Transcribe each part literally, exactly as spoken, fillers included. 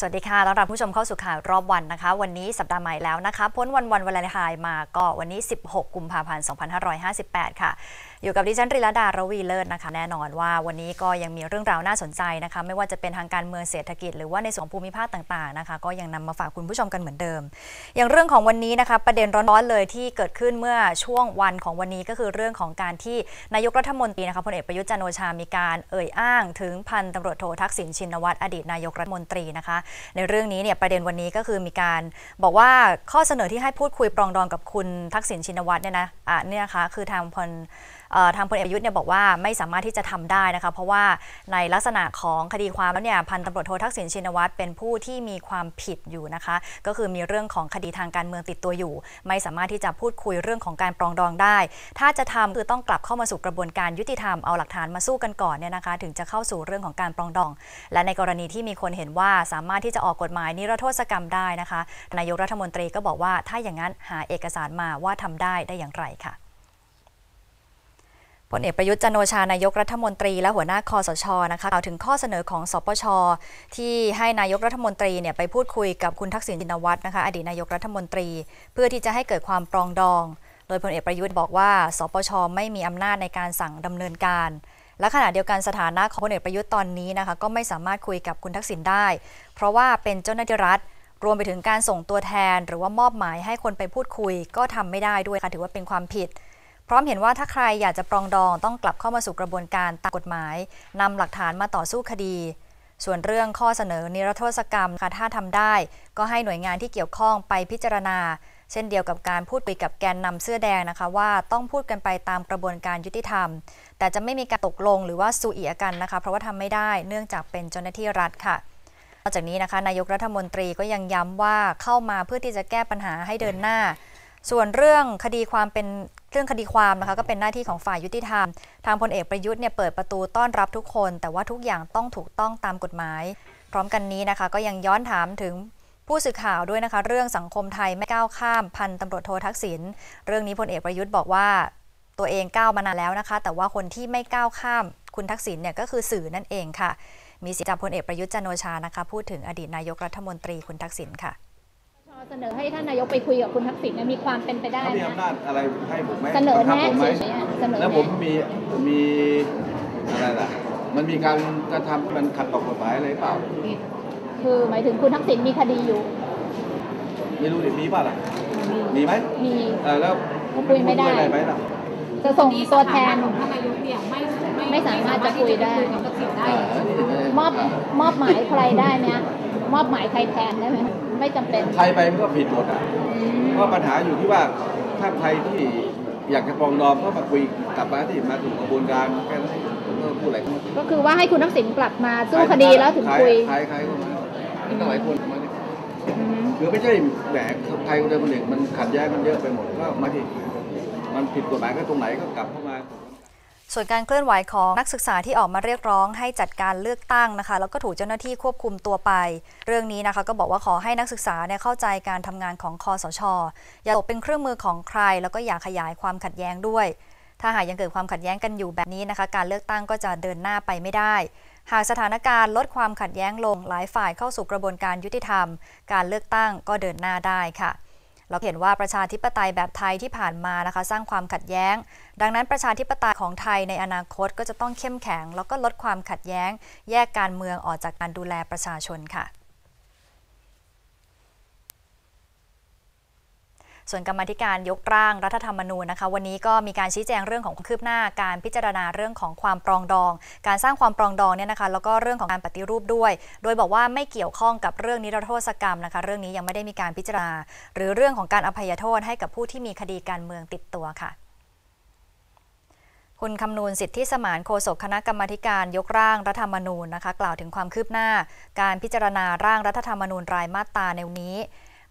สวัสดีค่ะต้อนรับผู้ชมเข้าสู่ข่าวรอบวันนะคะวันนี้สัปดาห์ใหม่แล้วนะคะพ้นวันวันวาเลนไทน์มาก็วันนี้สิบหกกุมภาพันธ์สองพันห้าร้อยห้าสิบแปดค่ะอยู่กับดิฉันริลดา รวีเลิศนะคะแน่นอนว่าวันนี้ก็ยังมีเรื่องราวน่าสนใจนะคะไม่ว่าจะเป็นทางการเมืองเศรษฐกิจหรือว่าในส่วนภูมิภาคต่างๆนะคะก็ยังนำมาฝากคุณผู้ชมกันเหมือนเดิมอย่างเรื่องของวันนี้นะคะประเด็นร้อนๆเลยที่เกิดขึ้นเมื่อช่วงวันของวันนี้ก็คือเรื่องของการที่นายกรัฐมนตรีนะคะพลเอกประยุทธ์จันทร์โอชามีการเอ่ยอ้างถึงพันตำรวจโททักษิณชินวัตรอดีตนายกรัฐมนตรีนะคะในเรื่องนี้เนี่ยประเด็นวันนี้ก็คือมีการบอกว่าข้อเสนอที่ให้พูดคุยปรองดองกับคุณทักษิณชินวัตรเนี่ยนะอ่ะเนี่ยนะคะคือทางพลทางพลเอกประยุทธ์เนี่ยบอกว่าไม่สามารถที่จะทำได้นะคะเพราะว่าในลักษณะของคดีความแล้วเนี่ยพันตำรวจโททักษิณชินวัตรเป็นผู้ที่มีความผิดอยู่นะคะก็คือมีเรื่องของคดีทางการเมืองติดตัวอยู่ไม่สามารถที่จะพูดคุยเรื่องของการปรองดองได้ถ้าจะทำคือต้องกลับเข้ามาสู่กระบวนการยุติธรรมเอาหลักฐานมาสู้กันก่อนเนี่ยนะคะถึงจะเข้าสู่เรื่องของการปรองดองและในกรณีที่มีคนเห็นว่าสามารถที่จะออกกฎหมายนิรโทษกรรมได้นะคะนายกรัฐมนตรีก็บอกว่าถ้าอย่างนั้นหาเอกสารมาว่าทำได้ได้อย่างไรค่ะพลเอกประยุทธ์จันทร์โอชานายกรัฐมนตรีและหัวหน้าคสช.นะคะกล่าวถึงข้อเสนอของสปช.ที่ให้นายกรัฐมนตรีเนี่ยไปพูดคุยกับคุณทักษิณชินวัตรนะคะอดีตนายกรัฐมนตรีเพื่อที่จะให้เกิดความปรองดองโดยพลเอกประยุทธ์บอกว่าสปช.ไม่มีอำนาจในการสั่งดำเนินการและขณะเดียวกันสถานะของพลเอกประยุทธ์ตอนนี้นะคะก็ไม่สามารถคุยกับคุณทักษิณได้เพราะว่าเป็นเจ้าหน้าที่รัฐรวมไปถึงการส่งตัวแทนหรือว่ามอบหมายให้คนไปพูดคุยก็ทำไม่ได้ด้วยค่ะถือว่าเป็นความผิดพร้อมเห็นว่าถ้าใครอยากจะปรองดองต้องกลับเข้ามาสู่กระบวนการตามกฎหมายนำหลักฐานมาต่อสู้คดีส่วนเรื่องข้อเสนอนิรโทษกรรมค่ะถ้าทำได้ก็ให้หน่วยงานที่เกี่ยวข้องไปพิจารณาเช่นเดียวกับการพูดคุยกับแกนนำเสื้อแดงนะคะว่าต้องพูดกันไปตามกระบวนการยุติธรรมแต่จะไม่มีการตกลงหรือว่าสุเอียกันนะคะเพราะว่าทำไม่ได้เนื่องจากเป็นเจ้าหน้าที่รัฐค่ะนอกจากนี้นะคะนายกรัฐมนตรีก็ยังย้ำว่าเข้ามาเพื่อที่จะแก้ปัญหาให้เดินหน้าส่วนเรื่องคดีความเป็นเรื่องคดีความนะคะก็เป็นหน้าที่ของฝ่ายยุติธรรมทางพลเอกประยุทธ์เนี่ยเปิดประตูต้อนรับทุกคนแต่ว่าทุกอย่างต้องถูกต้องตามกฎหมายพร้อมกันนี้นะคะก็ยังย้อนถามถึงผู้สื่อข่าวด้วยนะคะเรื่องสังคมไทยไม่ก้าวข้ามพันตำรวจโททักษิณเรื่องนี้พลเอกประยุทธ์บอกว่าตัวเองก้าวมานานแล้วนะคะแต่ว่าคนที่ไม่ก้าวข้ามคุณทักษิณเนี่ยก็คือสื่อนั่นเองค่ะมีเสียงจากพลเอกประยุทธ์จันทร์โอชานะคะพูดถึงอดีตนายกรัฐมนตรีคุณทักษิณค่ะเสนอให้ท่านนายกไปคุยกับคุณทักษิณมีความเป็นไปได้นะมีอำนาจอะไรให้ผมไหมเสนอแน่แล้วผมมีมีอะไรล่ะมันมีการกระทำมันขัดต่อกฎหมายอะไรเปล่าคือหมายถึงคุณทักษิณมีคดีอยู่ไม่รู้ดิมีป่ะล่ะมีไหมมีแล้วผมคุยไม่ได้ไหมล่ะจะส่งตัวแทนท่านนายกเนี่ยไม่ไม่สามารถจะคุยได้มอบมอบหมายใครได้ไหมมอบหมายใครแทนได้ไหมไม่จำเป็นใครไปมันก็ผิดหมดอ่ะเพราะปัญหาอยู่ที่ว่าถ้าใครที่อยากจะปรองดองก็มาคุยกลับมาที่มาถึงกระบวนการแค่นั้นก็พูดอะไรก็คือว่าให้คุณทักษิณกลับมาสู้คดีแล้วถึงคุยใครใครก็มาตั้งหลายคนมาเนี่ยคือไม่ใช่แหมใครคนใดคนหนึ่งมันขัดแย้งมันเยอะไปหมดก็มาที่มันผิดกฎหมายก็ตรงไหนก็กลับเข้ามาส่วนการเคลื่อนไหวของนักศึกษาที่ออกมาเรียกร้องให้จัดการเลือกตั้งนะคะแล้วก็ถูกเจ้าหน้าที่ควบคุมตัวไปเรื่องนี้นะคะก็บอกว่าขอให้นักศึกษาเนี่ยเข้าใจการทำงานของคสช.อย่าตกเป็นเครื่องมือของใครแล้วก็อย่าขยายความขัดแย้งด้วยถ้าหากยังเกิดความขัดแย้งกันอยู่แบบนี้นะคะการเลือกตั้งก็จะเดินหน้าไปไม่ได้หากสถานการณ์ลดความขัดแย้งลงหลายฝ่ายเข้าสู่กระบวนการยุติธรรมการเลือกตั้งก็เดินหน้าได้ค่ะเราเห็นว่าประชาธิปไตยแบบไทยที่ผ่านมานะคะสร้างความขัดแย้งดังนั้นประชาธิปไตยของไทยในอนาคตก็จะต้องเข้มแข็งแล้วก็ลดความขัดแย้งแยกการเมืองออกจากการดูแลประชาชนค่ะส่วนกรรมธิการยกร่างรัฐธรรมนูญนะคะวันนี้ก็มีการชี้แจงเรื่องของความคืบหน้าการพิจารณาเรื่องของความปรองดองการสร้างความปรองดองเนี่ยนะคะแล้วก็เรื่องของการปฏิรูปด้วยโดยบอกว่าไม่เกี่ยวข้องกับเรื่องนิรโทษกรรมนะคะเรื่องนี้ยังไม่ได้มีการพิจารณาหรือเรื่องของการอภัยโทษให้กับผู้ที่มีคดีการเมืองติดตัวค่ะคุณคำนูนสิทธิสมานโฆษกคณะกรรมการยกร่างรัฐธรรมนูญนะคะกล่าวถึงความคืบหน้าการพิจารณาร่างรัฐธรรมนูญรายมาตราในวันนี้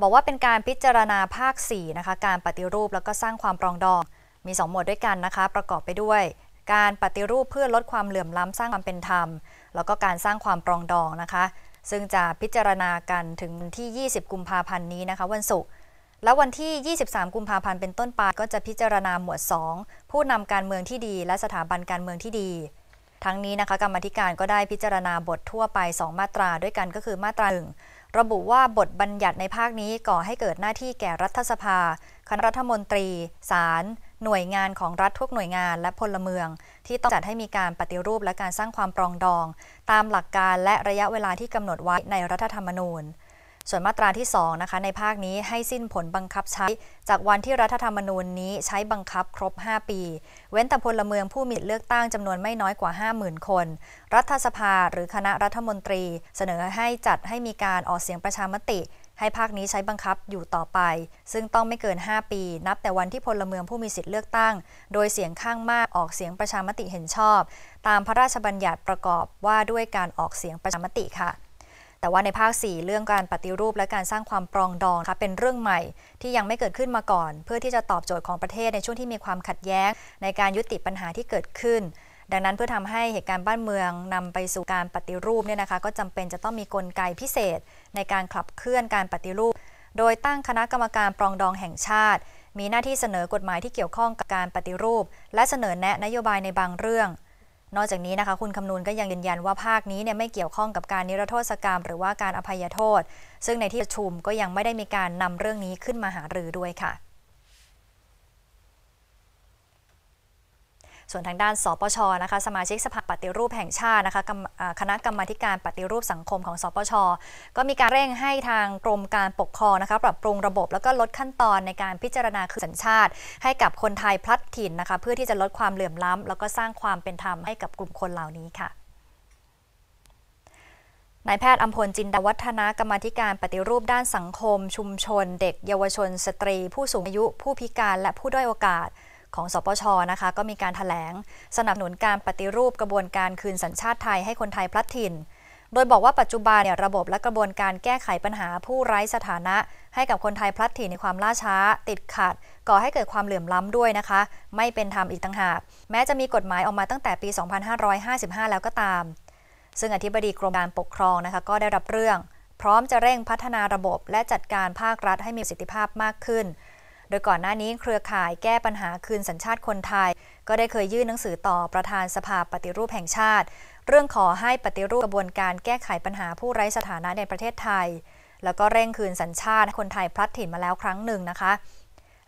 บอกว่าเป็นการพิจารณาภาคสี่นะคะการปฏิรูปแล้วก็สร้างความปรองดองมีสองหมวดด้วยกันนะคะประกอบไปด้วยการปฏิรูปเพื่อลดความเหลื่อมล้ำสร้างความเป็นธรรมแล้วก็การสร้างความปรองดองนะคะซึ่งจะพิจารณากันถึงที่ยี่สิบกุมภาพันธ์นี้นะคะวันศุกร์และวันที่ยี่สิบสามกุมภาพันธ์เป็นต้นไปก็จะพิจารณาหมวดสองผู้นำการเมืองที่ดีและสถาบันการเมืองที่ดีทั้งนี้นะคะกรรมธิการก็ได้พิจารณาบททั่วไปสองมาตราด้วยกันก็คือมาตราหนึ่ง ระบุว่าบทบัญญัติในภาคนี้ก่อให้เกิดหน้าที่แก่รัฐสภาคณะรัฐมนตรีศาลหน่วยงานของรัฐทุกหน่วยงานและพลเมืองที่ต้องจัดให้มีการปฏิรูปและการสร้างความปรองดองตามหลักการและระยะเวลาที่กำหนดไว้ในรัฐธรรมนูญส่วนมาตราที่สองนะคะในภาคนี้ให้สิ้นผลบังคับใช้จากวันที่รัฐธรรมนูญนี้ใช้บังคับครบห้าปีเว้นแต่พลเมืองผู้มีเลือกตั้งจำนวนไม่น้อยกว่า ห้าหมื่น คนรัฐสภาหรือคณะรัฐมนตรีเสนอให้จัดให้มีการออกเสียงประชามติให้ภาคนี้ใช้บังคับอยู่ต่อไปซึ่งต้องไม่เกินห้าปีนับแต่วันที่พลเมืองผู้มีสิทธิเลือกตั้งโดยเสียงข้างมากออกเสียงประชามติเห็นชอบตามพระราชบัญญัติประกอบว่าด้วยการออกเสียงประชามติค่ะแต่ว่าในภาคสี่เรื่องการปฏิรูปและการสร้างความปรองดองค่ะเป็นเรื่องใหม่ที่ยังไม่เกิดขึ้นมาก่อนเพื่อที่จะตอบโจทย์ของประเทศในช่วงที่มีความขัดแย้งในการยุติปัญหาที่เกิดขึ้นดังนั้นเพื่อทำให้เหตุการณ์บ้านเมืองนำไปสู่การปฏิรูปเนี่ยนะคะก็จำเป็นจะต้องมีกลไกพิเศษในการขับเคลื่อนการปฏิรูปโดยตั้งคณะกรรมการปรองดองแห่งชาติมีหน้าที่เสนอกฎหมายที่เกี่ยวข้องกับการปฏิรูปและเสนอแนะนโยบายในบางเรื่องนอกจากนี้นะคะคุณคำนูนก็ยังยืนยันว่าภาคนี้เนี่ยไม่เกี่ยวข้องกับการนิรโทษกรรมหรือว่าการอภัยโทษซึ่งในที่ประชุมก็ยังไม่ได้มีการนำเรื่องนี้ขึ้นมาหารือด้วยค่ะส่วนทางด้านสปช.นะคะสมาชิกสภาปฏิรูปแห่งชาตินะคะคณะกรรมาการปฏิรูปสังคมของสปช.ก็มีการเร่งให้ทางกรมการปกครองนะคะปรับปรุงระบบแล้วก็ลดขั้นตอนในการพิจารณาคืนสัญชาติให้กับคนไทยพลัดถิ่นนะคะเพื่อที่จะลดความเหลื่อมล้ำแล้วก็สร้างความเป็นธรรมให้กับกลุ่มคนเหล่านี้ค่ะนายแพทย์อัมพลจินดาวัฒนะกรรมาธิการปฏิรูปด้านสังคมชุมชนเด็กเยาวชนสตรีผู้สูงอายุผู้พิการและผู้ด้อยโอกาสของสปช.นะคะก็มีการแถลงสนับสนุนการปฏิรูปกระบวนการคืนสัญชาติไทยให้คนไทยพลัดถิ่นโดยบอกว่าปัจจุบันเนี่ยระบบและกระบวนการแก้ไขปัญหาผู้ไร้สถานะให้กับคนไทยพลัดถิ่นในความล่าช้าติดขัดก่อให้เกิดความเหลื่อมล้ำด้วยนะคะไม่เป็นธรรมอีกต่างหากแม้จะมีกฎหมายออกมาตั้งแต่ปีสองพันห้าร้อยห้าสิบห้าแล้วก็ตามซึ่งอธิบดีกรมการปกครองนะคะก็ได้รับเรื่องพร้อมจะเร่งพัฒนาระบบและจัดการภาครัฐให้มีประสิทธิภาพมากขึ้นโดยก่อนหน้านี้เครือข่ายแก้ปัญหาคืนสัญชาติคนไทยก็ได้เคยยื่นหนังสือต่อประธานสภาปฏิรูปแห่งชาติเรื่องขอให้ปฏิรูปกระบวนการแก้ไขปัญหาผู้ไร้สถานะในประเทศไทยแล้วก็เร่งคืนสัญชาติคนไทยพลัดถิ่นมาแล้วครั้งหนึ่งนะคะ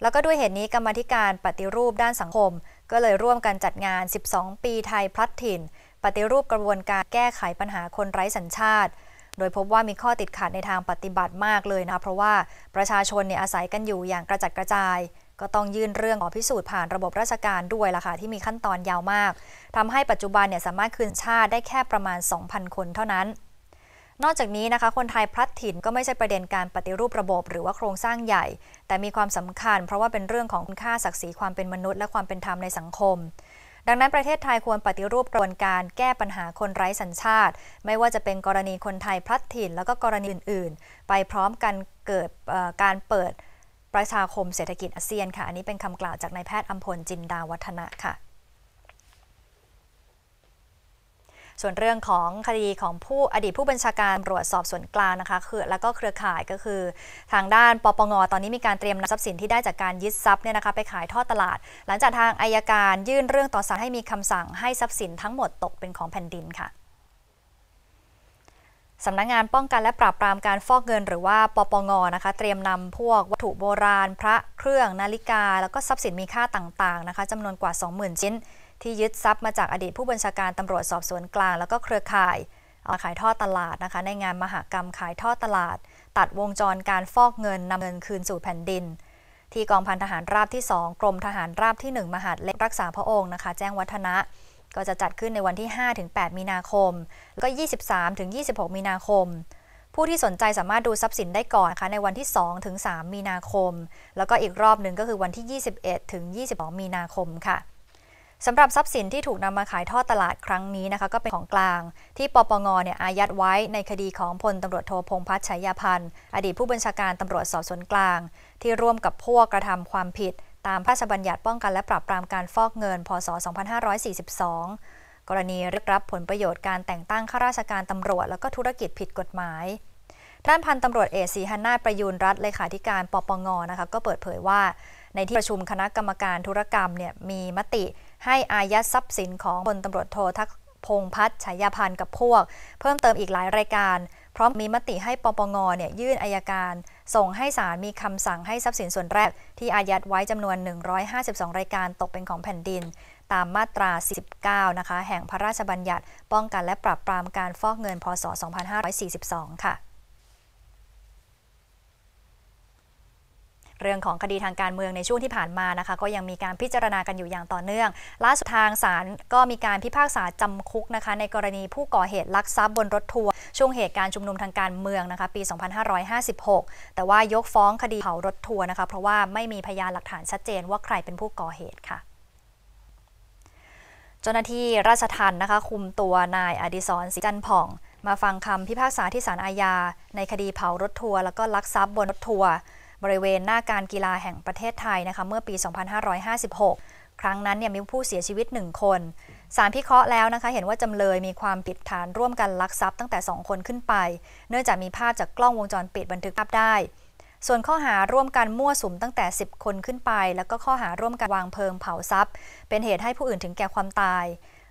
แล้วก็ด้วยเหตุนี้กรรมาธิการปฏิรูปด้านสังคมก็เลยร่วมกันจัดงานสิบสองปีไทยพลัดถิ่นปฏิรูปกระบวนการแก้ไขปัญหาคนไร้สัญชาติโดยพบว่ามีข้อติดขัดในทางปฏิบัติมากเลยนะเพราะว่าประชาชนเนี่ยอาศัยกันอยู่อย่างกระจัดกระจายก็ต้องยื่นเรื่องขอพิสูจน์ผ่านระบบราชการด้วยล่ะค่ะที่มีขั้นตอนยาวมากทำให้ปัจจุบันเนี่ยสามารถคืนชาติได้แค่ประมาณ สองพัน คนเท่านั้นนอกจากนี้นะคะคนไทยพลัดถิ่นก็ไม่ใช่ประเด็นการปฏิรูประบบหรือว่าโครงสร้างใหญ่แต่มีความสำคัญเพราะว่าเป็นเรื่องของคุณค่าศักดิ์ศรีความเป็นมนุษย์และความเป็นธรรมในสังคมดังนั้นประเทศไทยควรปฏิรูปกระบวนการแก้ปัญหาคนไร้สัญชาติไม่ว่าจะเป็นกรณีคนไทยพลัดถิ่นแล้วก็กรณีอื่นๆไปพร้อมกันเกิดการเปิดประชาคมเศรษฐกิจอาเซียนค่ะอันนี้เป็นคำกล่าวจากนายแพทย์อัมพลจินดาวัฒนะค่ะส่วนเรื่องของคดีของผู้อดีตผู้บัญชาการตำรวจสอบสวนกลางนะคะคือแล้วก็เครือข่ายก็คือทางด้านปปงตอนนี้มีการเตรียมนำทรัพย์สินที่ได้จากการยึดทรัพย์เนี่ยนะคะไปขายทอดตลาดหลังจากทางอัยการยื่นเรื่องต่อศาลให้มีคำสั่งให้ทรัพย์สินทั้งหมดตกเป็นของแผ่นดินค่ะสำนักงานป้องกันและปราบปรามการฟอกเงินหรือว่าปปงนะคะเตรียมนำพวกวัตถุโบราณพระเครื่องนาฬิกาแล้วก็ทรัพย์สินมีค่าต่างๆนะคะจำนวนกว่า สองหมื่น ชิ้นที่ยึดทรัพย์มาจากอดีตผู้บัญชาการตำรวจสอบสวนกลางแล้วก็เครือข่ายเอาขายทอดตลาดนะคะในงานมหกรรมขายทอดตลาดตัดวงจรการฟอกเงินนำเงินคืนสู่แผ่นดินที่กองพันทหารราบที่สองกรมทหารราบที่หนึ่งมหาดเล็กรักษาพระองค์นะคะแจ้งวัฒนะก็จะจัดขึ้นในวันที่ ห้าถึงแปด มีนาคมแล้วก็ ยี่สิบสามถึงยี่สิบหก มีนาคมผู้ที่สนใจสามารถดูทรัพย์สินได้ก่อนนะคะในวันที่ สองถึงสาม มีนาคมแล้วก็อีกรอบหนึ่งก็คือวันที่ ยี่สิบเอ็ดถึงยี่สิบสอง มีนาคมค่ะสำหรับทรัพย์สินที่ถูกนำมาขายทอดตลาดครั้งนี้นะคะก็เป็นของกลางที่ปปงเนี่ยอายัดไว้ในคดีของพลตำรวจโทพงษ์พัฒน์ ฉายาพันธ์อดีตผู้บัญชาการตำรวจสอบสวนกลางที่ร่วมกับพวกกระทำความผิดตามพระราชบัญญัติป้องกันและปราบปรามการฟอกเงินพ.ศ. สองพันห้าร้อยสี่สิบสองกรณีเรียกรับผลประโยชน์การแต่งตั้งข้าราชการตำรวจแล้วก็ธุรกิจผิดกฎหมายด้านพันตำรวจเอก ศรีหนาฏ ประยูรรัตน์เลขาธิการปปงนะคะก็เปิดเผยว่าในที่ประชุมคณะกรรมการธุรกรรมเนี่ยมีมติให้อายัดทรัพย์สินของพลตำรวจโทพงษ์พัฒน์ ฉายาพันธ์กับพวกเพิ่มเติมอีกหลายรายการ พร้อมมีมติให้ปปง.เนี่ยยื่นอัยการส่งให้ศาลมีคำสั่งให้ทรัพย์สินส่วนแรกที่อายัดไว้จำนวนหนึ่งร้อยห้าสิบสองรายการตกเป็นของแผ่นดินตามมาตราสี่สิบเก้านะคะแห่งพระราชบัญญัติป้องกันและปราบปรามการฟอกเงินพ.ศ. สองพันห้าร้อยสี่สิบสองค่ะเรื่องของคดีทางการเมืองในช่วงที่ผ่านมานะคะก็ยังมีการพิจารณากันอยู่อย่างต่อเนื่องล่าสุดทางศาลก็มีการพิพากษาจำคุกนะคะในกรณีผู้ก่อเหตุลักทรัพย์บนรถทัวร์ช่วงเหตุการณ์ชุมนุมทางการเมืองนะคะปีสองพันห้าร้อยห้าสิบหกแต่ว่ายกฟ้องคดีเผารถทัวร์นะคะเพราะว่าไม่มีพยานหลักฐานชัดเจนว่าใครเป็นผู้ก่อเหตุค่ะเจ้าหน้าที่ราชทัณฑ์นะคะคุมตัวนายอดิศร ศรีจันทร์ผ่องมาฟังคำพิพากษาที่ศาลอาญาในคดีเผารถทัวร์แล้วก็ลักทรัพย์บนรถทัวร์บริเวณหน้าการกีฬาแห่งประเทศไทยนะคะเมื่อปี สองพันห้าร้อยห้าสิบหก ครั้งนั้นเนี่ยมีผู้เสียชีวิตหนึ่งคนศาลพิเคราะห์แล้วนะคะเห็นว่าจำเลยมีความผิดฐานร่วมกันลักทรัพย์ตั้งแต่สองคนขึ้นไปเนื่องจากมีภาพจากกล้องวงจรปิดบันทึกภาพได้ส่วนข้อหาร่วมกันมั่วสุมตั้งแต่สิบคนขึ้นไปแล้วก็ข้อหาร่วมกันวางเพลิงเผาทรัพย์เป็นเหตุให้ผู้อื่นถึงแก่ความตาย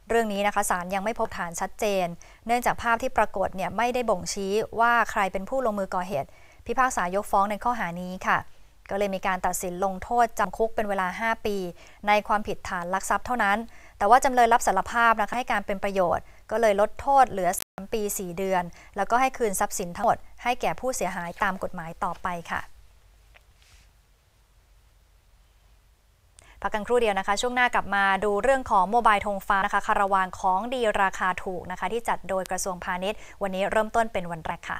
เรื่องนี้นะคะศาลยังไม่พบฐานชัดเจนเนื่องจากภาพที่ปรากฏเนี่ยไม่ได้บ่งชี้ว่าใครเป็นผู้ลงมือก่อเหตุพิพากษายกฟ้องในข้อหานี้ค่ะก็เลยมีการตัดสินลงโทษจำคุกเป็นเวลาห้าปีในความผิดฐานลักทรัพย์เท่านั้นแต่ว่าจำเลยรับสารภาพนะคะให้การเป็นประโยชน์ก็เลยลดโทษเหลือสามปีสี่เดือนแล้วก็ให้คืนทรัพย์สินทั้งหมดให้แก่ผู้เสียหายตามกฎหมายต่อไปค่ะพักกันครู่เดียวนะคะช่วงหน้ากลับมาดูเรื่องของโมบายธงฟ้านะคะคาราวานของดีราคาถูกนะคะที่จัดโดยกระทรวงพาณิชย์วันนี้เริ่มต้นเป็นวันแรกค่ะ